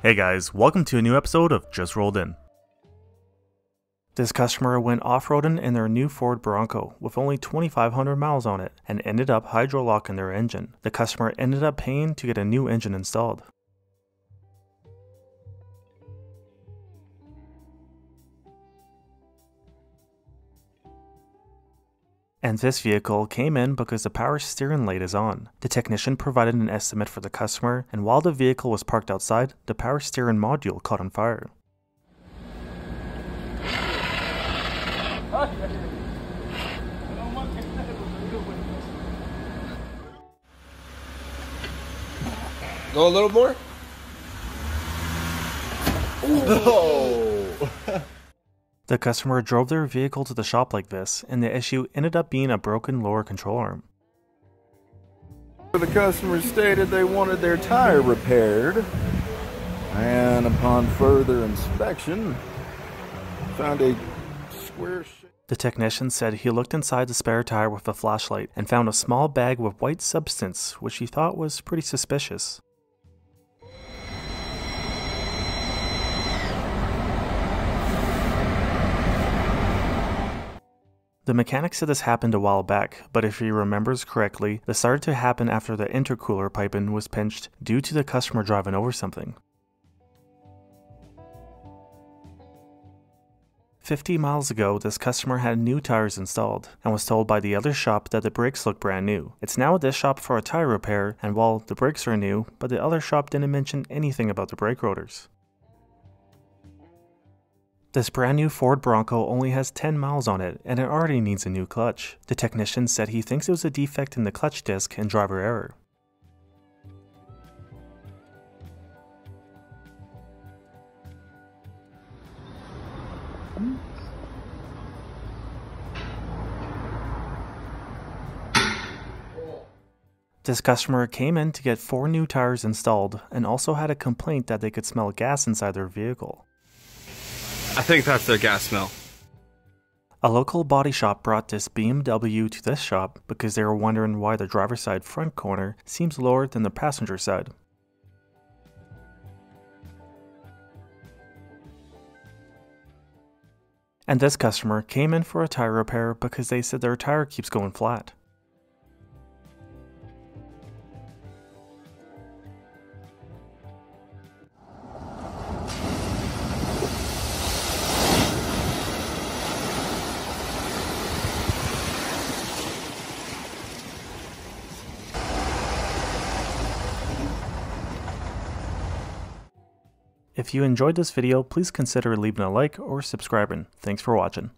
Hey guys, welcome to a new episode of Just Rolled In. This customer went off-roading in their new Ford Bronco with only 2,500 miles on it and ended up hydrolocking their engine. The customer ended up paying to get a new engine installed. And this vehicle came in because the power steering light is on. The technician provided an estimate for the customer, and while the vehicle was parked outside, the power steering module caught on fire. Go a little more? Oh! The customer drove their vehicle to the shop like this, and the issue ended up being a broken lower control arm. The customer stated they wanted their tire repaired, and upon further inspection, found a square shape. The technician said he looked inside the spare tire with a flashlight and found a small bag with white substance, which he thought was pretty suspicious. The mechanic said this happened a while back, but if he remembers correctly, this started to happen after the intercooler piping was pinched due to the customer driving over something. 50 miles ago, this customer had new tires installed, and was told by the other shop that the brakes look brand new. It's now at this shop for a tire repair, and while the brakes are new, but the other shop didn't mention anything about the brake rotors. This brand new Ford Bronco only has 10 miles on it, and it already needs a new clutch. The technician said he thinks it was a defect in the clutch disc and driver error. This customer came in to get 4 new tires installed, and also had a complaint that they could smell gas inside their vehicle. I think that's their gas smell. A local body shop brought this BMW to this shop because they were wondering why the driver's side front corner seems lower than the passenger side. And this customer came in for a tire repair because they said their tire keeps going flat. If you enjoyed this video, please consider leaving a like or subscribing. Thanks for watching.